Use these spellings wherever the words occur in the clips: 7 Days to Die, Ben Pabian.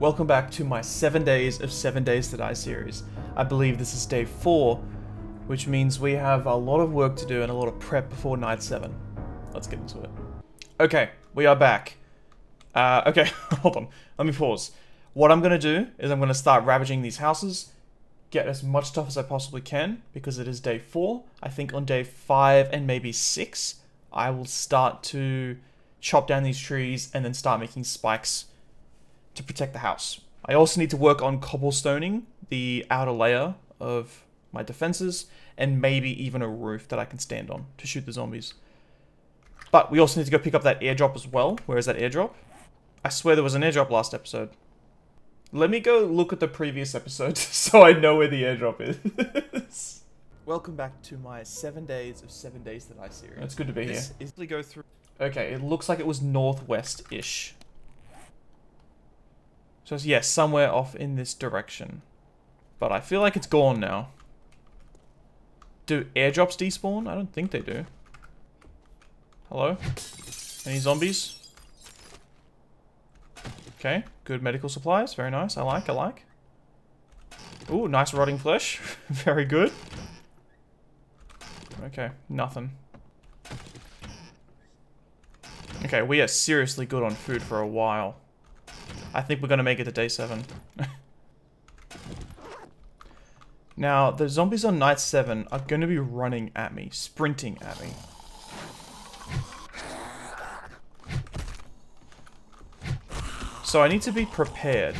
Welcome back to my 7 Days of 7 Days to Die series. I believe this is day 4, which means we have a lot of work to do and a lot of prep before night 7. Let's get into it. Okay, we are back. Okay, hold on. Let me pause. What I'm going to do is I'm going to start ravaging these houses, get as much stuff as I possibly can, because it is day 4. I think on day 5 and maybe 6, I will start to chop down these trees and then start making spikes to protect the house. I also need to work on cobblestoning the outer layer of my defenses, and maybe even a roof that I can stand on to shoot the zombies. But we also need to go pick up that airdrop as well. Where is that airdrop? I swear there was an airdrop last episode. Let me go look at the previous episode so I know where the airdrop is. Welcome back to my 7 Days of 7 Days to Die series. It's good to be this here. Is go through. Okay, it looks like it was northwest-ish. So yes, yeah, somewhere off in this direction. But I feel like it's gone now. Do airdrops despawn? I don't think they do. Hello? Any zombies? Okay, good medical supplies. Very nice. I like. Ooh, nice rotting flesh. Very good. Okay, nothing. Okay, we are seriously good on food for a while. I think we're going to make it to day 7. Now, the zombies on night 7 are going to be running at me, sprinting at me. So I need to be prepared.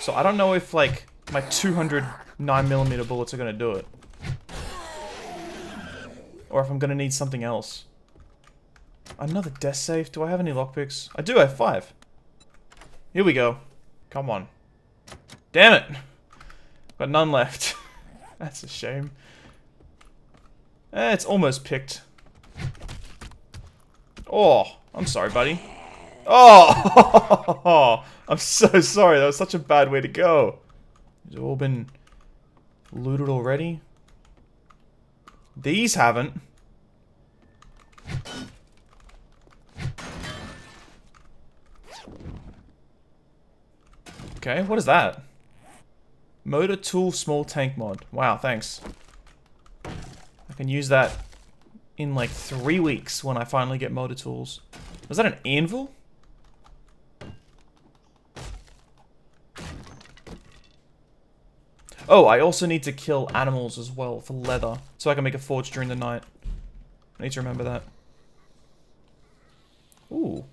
So I don't know if, like, my 200 9mm bullets are going to do it. Or if I'm going to need something else. Another death safe? Do I have any lockpicks? I do have 5. Here we go. Come on. Damn it! Got none left. That's a shame. Eh, it's almost picked. Oh, I'm sorry, buddy. Oh, I'm so sorry. That was such a bad way to go. It's all been looted already. These haven't. Okay, what is that? Motor tool small tank mod. Wow, thanks. I can use that in like 3 weeks when I finally get motor tools. Was that an anvil? Oh, I also need to kill animals as well for leather, so I can make a forge during the night. I need to remember that. Ooh.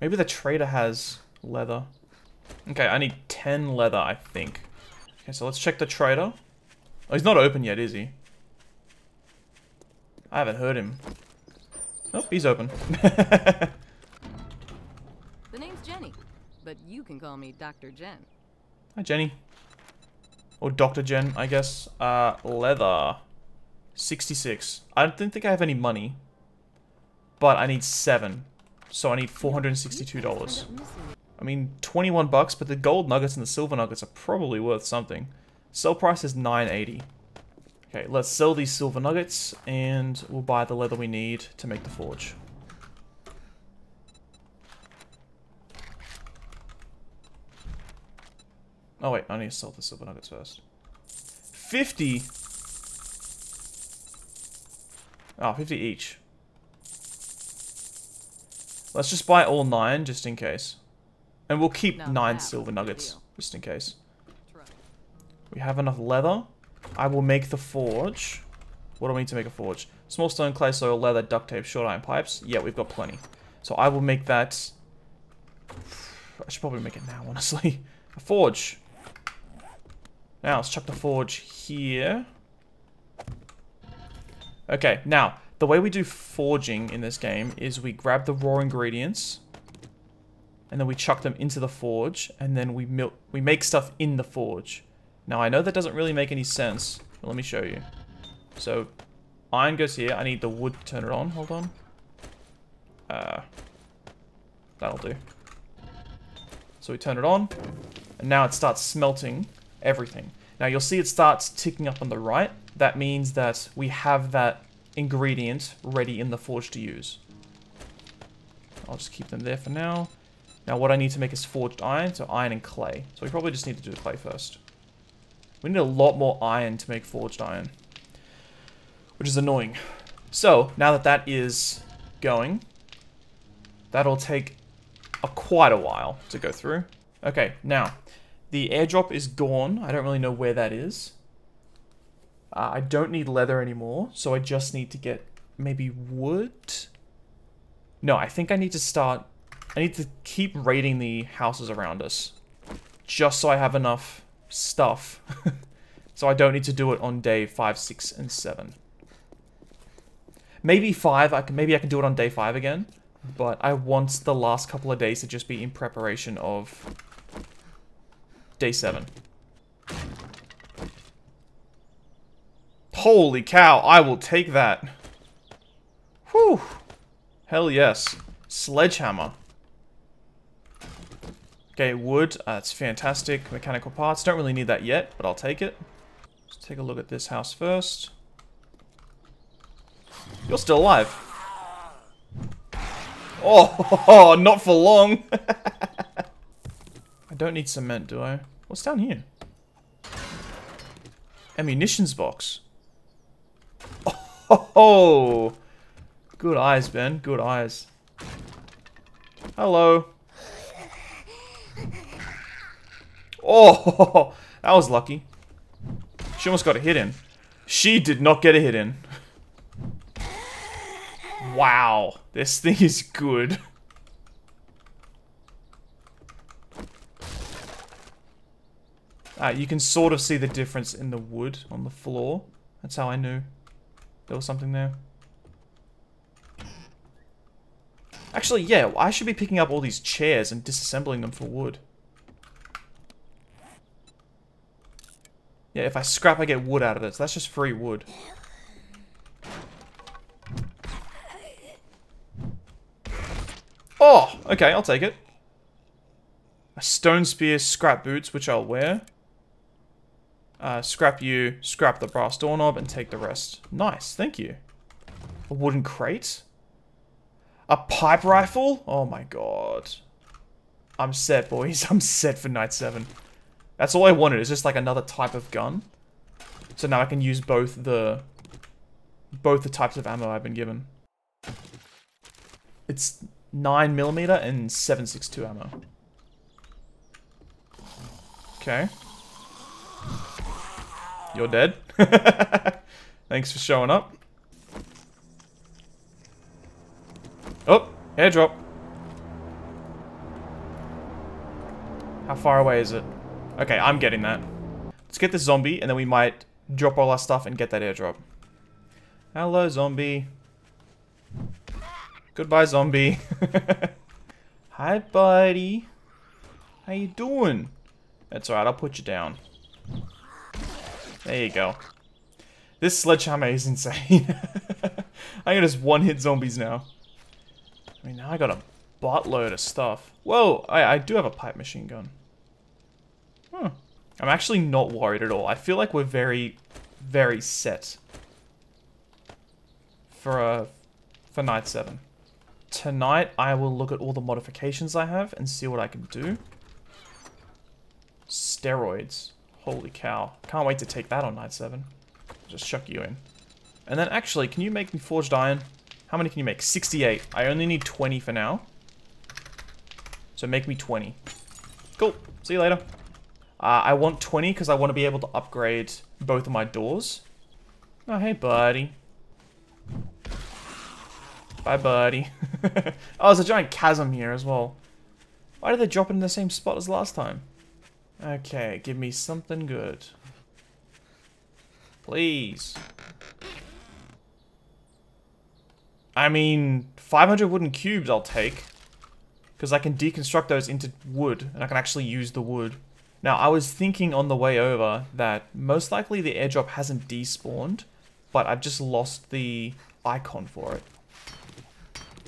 Maybe the trader has leather. Okay, I need 10 leather, I think. Okay, so let's check the trader. Oh, he's not open yet, is he? I haven't heard him. Nope, he's open. The name's Jenny, but you can call me Dr. Jen. Hi, Jenny. Or Dr. Jen, I guess. Leather. 66. I don't think I have any money. But I need 7. So I need $462. I mean, 21 bucks, but the gold nuggets and the silver nuggets are probably worth something. Sell price is $9.80. Okay, let's sell these silver nuggets, and we'll buy the leather we need to make the forge. Oh wait, I need to sell the silver nuggets first. 50! Oh, 50 each. Let's just buy all 9, just in case. And we'll keep 9 silver nuggets, just in case. We have enough leather. I will make the forge. What do I need to make a forge? Small stone, clay, soil, leather, duct tape, short iron pipes. Yeah, we've got plenty. So I will make that... I should probably make it now, honestly. A forge. Now, let's chuck the forge here. Okay, now, the way we do forging in this game is we grab the raw ingredients, and then we chuck them into the forge, and then we make stuff in the forge. Now, I know that doesn't really make any sense, but let me show you. So, iron goes here. I need the wood to turn it on. Hold on. That'll do. So we turn it on, and now it starts smelting everything. Now you'll see it starts ticking up on the right. That means that we have that ingredient ready in the forge to use. I'll just keep them there for now. Now what I need to make is forged iron, so iron and clay. So we probably just need to do the clay first. We need a lot more iron to make forged iron, which is annoying. So now that that is going, that'll take quite a while to go through. Okay, now the airdrop is gone. I don't really know where that is. I don't need leather anymore, so I just need to get maybe wood. No, I think I need to start... I need to keep raiding the houses around us, just so I have enough stuff. So I don't need to do it on day 5, 6, and 7. Maybe 5, maybe I can do it on day 5 again, but I want the last couple of days to just be in preparation of day 7. Holy cow, I will take that. Whew. Hell yes. Sledgehammer. Okay, wood. That's fantastic. Mechanical parts. Don't really need that yet, but I'll take it. Let's take a look at this house first. You're still alive. Oh, not for long. I don't need cement, do I? What's down here? Ammunitions box. Oh, good eyes, Ben. Good eyes. Hello. Oh, that was lucky. She almost got a hit in. She did not get a hit in. Wow, this thing is good. You can sort of see the difference in the wood on the floor. That's how I knew there was something there. Actually, yeah, I should be picking up all these chairs and disassembling them for wood. Yeah, if I scrap, I get wood out of it. So that's just free wood. Oh, okay, I'll take it. A stone spear, scrap boots, which I'll wear. Scrap you, scrap the brass doorknob, and take the rest. Nice, thank you. A wooden crate? A pipe rifle? Oh my god. I'm set, boys. I'm set for night 7. That's all I wanted, is just like another type of gun. So now I can use both the types of ammo I've been given. It's 9mm and 7.62 ammo. Okay. You're dead. Thanks for showing up. Oh, airdrop. How far away is it? Okay, I'm getting that. Let's get this zombie, and then we might drop all our stuff and get that airdrop. Hello, zombie. Goodbye, zombie. Hi, buddy. How you doing? That's alright, I'll put you down. There you go. This sledgehammer is insane. I can just one-hit zombies now. I mean, now I got a buttload of stuff. Whoa, I do have a pipe machine gun. Huh. I'm actually not worried at all. I feel like we're very, very set for night 7. Tonight, I will look at all the modifications I have and see what I can do. Steroids. Holy cow. Can't wait to take that on night 7. Just chuck you in. And then actually, can you make me forged iron? How many can you make? 68. I only need 20 for now. So make me 20. Cool. See you later. I want 20 because I want to be able to upgrade both of my doors. Oh, hey, buddy. Bye, buddy. Oh, there's a giant chasm here as well. Why did they drop it in the same spot as last time? Okay, give me something good. Please. I mean, 500 wooden cubes I'll take. Because I can deconstruct those into wood, and I can actually use the wood. Now, I was thinking on the way over that most likely the airdrop hasn't despawned, but I've just lost the icon for it.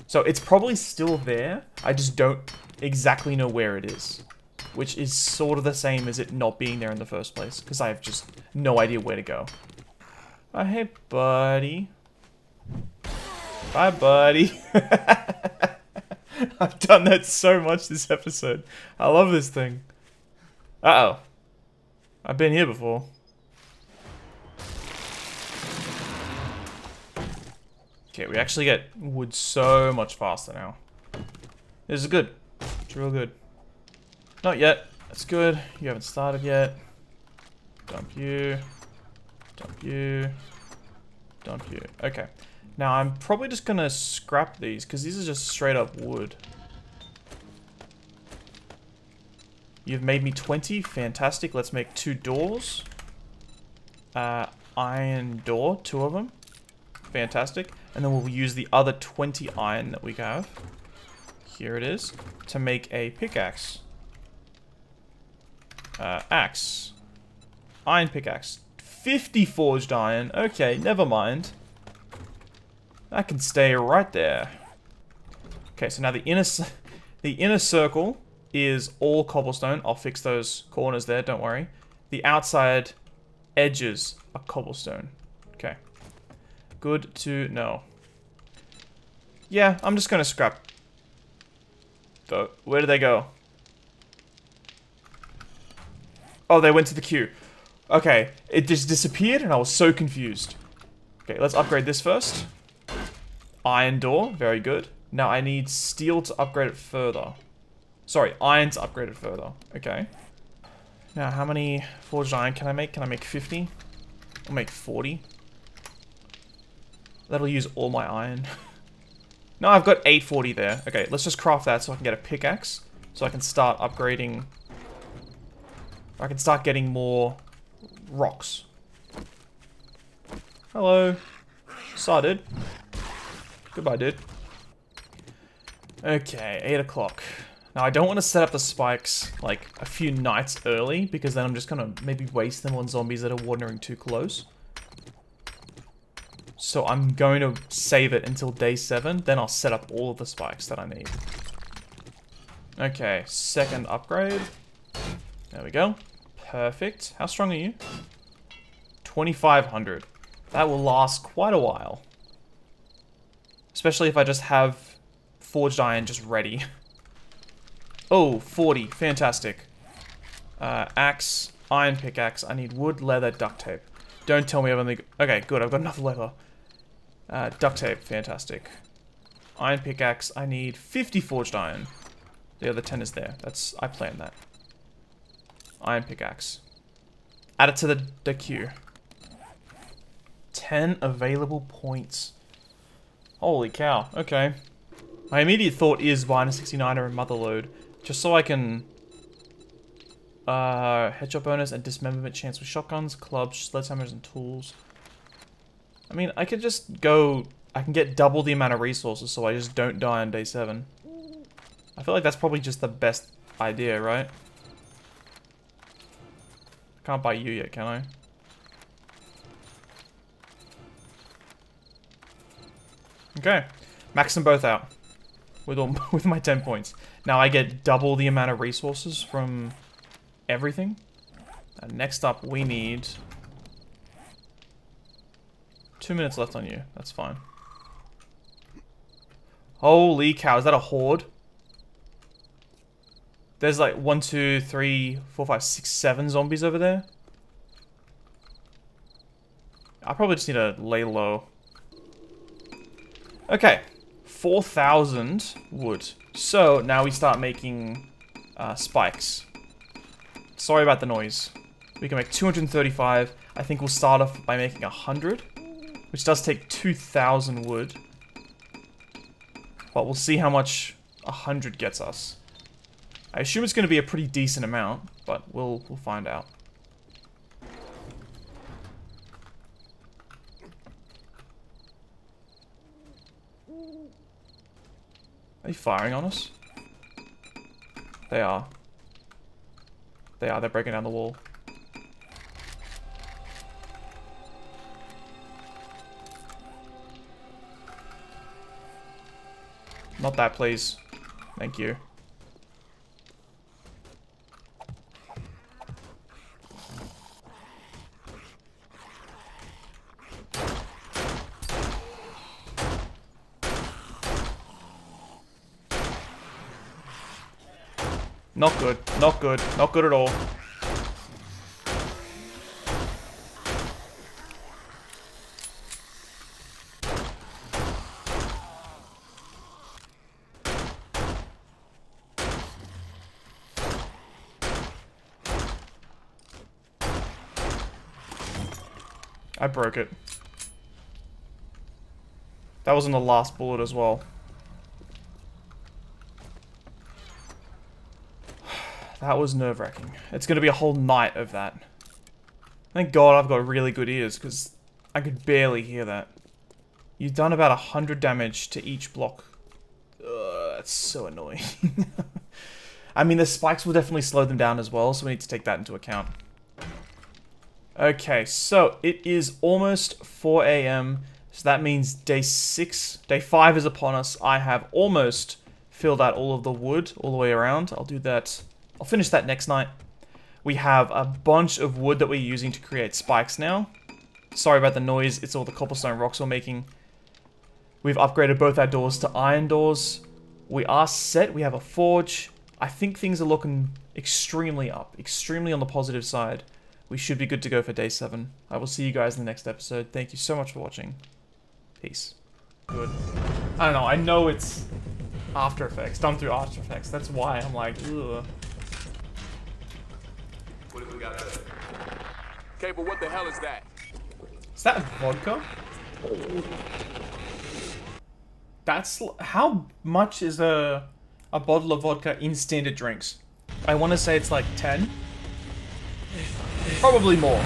So it's probably still there, I just don't exactly know where it is. Which is sort of the same as it not being there in the first place, because I have just no idea where to go. Oh, hey, buddy. Bye, buddy. I've done that so much this episode. I love this thing. Uh-oh. I've been here before. Okay, we actually get wood so much faster now. This is good. It's real good. Not yet. That's good. You haven't started yet. Dump you. Dump you. Dump you. Okay. Now, I'm probably just going to scrap these, because these are just straight up wood. You've made me 20. Fantastic. Let's make 2 doors. Iron door, 2 of them. Fantastic. And then we'll use the other 20 iron that we have. Here it is. To make a pickaxe. Axe. Iron pickaxe. 50 forged iron. Okay, never mind. That can stay right there. Okay, so now the inner circle is all cobblestone. I'll fix those corners there, don't worry. The outside edges are cobblestone. Okay. Good to know. Yeah, I'm just gonna scrap. Though, where did they go? Oh, they went to the queue. Okay, it just disappeared and I was so confused. Okay, let's upgrade this first. Iron door, very good. Now I need steel to upgrade it further. Sorry, iron to upgrade it further. Okay. Now how many forged iron can I make? Can I make 50? I'll make 40. That'll use all my iron. No, I've got 840 there. Okay, let's just craft that so I can get a pickaxe. So I can start upgrading. I can start getting more rocks. Hello. Saw, dude. Goodbye, dude. Okay, 8 o'clock. Now, I don't want to set up the spikes, like, a few nights early, because then I'm just going to maybe waste them on zombies that are wandering too close. So I'm going to save it until day 7, then I'll set up all of the spikes that I need. Okay, second upgrade. There we go. Perfect. How strong are you? 2,500. That will last quite a while. Especially if I just have forged iron just ready. Oh, 40. Fantastic. Axe, iron pickaxe. I need wood, leather, duct tape. Don't tell me I've only... Okay, good. I've got enough leather. Duct tape. Fantastic. Iron pickaxe. I need 50 forged iron. The other 10 is there. That's... I planned that. Iron pickaxe. Add it to the queue. 10 available points. Holy cow, okay. My immediate thought is buying a 69er and Motherlode, just so I can... headshot bonus and dismemberment chance with shotguns, clubs, sledgehammers, and tools. I mean, I could just go... I can get double the amount of resources so I just don't die on day 7. I feel like that's probably just the best idea, right? I can't buy you yet, can I? Okay, max them both out with my 10 points. Now I get double the amount of resources from everything. And next up, we need 2 minutes left on you. That's fine. Holy cow! Is that a horde? There's like 1, 2, 3, 4, 5, 6, 7 zombies over there. I probably just need to lay low. Okay, 4,000 wood. So, now we start making spikes. Sorry about the noise. We can make 235. I think we'll start off by making 100, which does take 2,000 wood. But we'll see how much 100 gets us. I assume it's going to be a pretty decent amount, but we'll find out. Are you firing on us? They are. They are. They're breaking down the wall. Not that, please. Thank you. Not good. Not good. Not good at all. I broke it. That wasn't the last bullet as well. That was nerve-wracking. It's gonna be a whole night of that. Thank God I've got really good ears, because I could barely hear that. You've done about 100 damage to each block. Ugh, that's so annoying. I mean, the spikes will definitely slow them down as well, so we need to take that into account. Okay, so it is almost 4 a.m., so that means day 6, day 5 is upon us. I have almost filled out all of the wood all the way around. I'll do that. I'll finish that next night. We have a bunch of wood that we're using to create spikes now. Sorry about the noise. It's all the cobblestone rocks we're making. We've upgraded both our doors to iron doors. We are set. We have a forge. I think things are looking extremely up, extremely on the positive side. We should be good to go for day 7. I will see you guys in the next episode. Thank you so much for watching. Peace. Good. I don't know. I know it's After Effects. Done through After Effects. That's why I'm like, ugh. What have we got there? Okay, but what the hell is that? Is that vodka? That's... How much is a bottle of vodka in standard drinks? I want to say it's like 10. Probably more.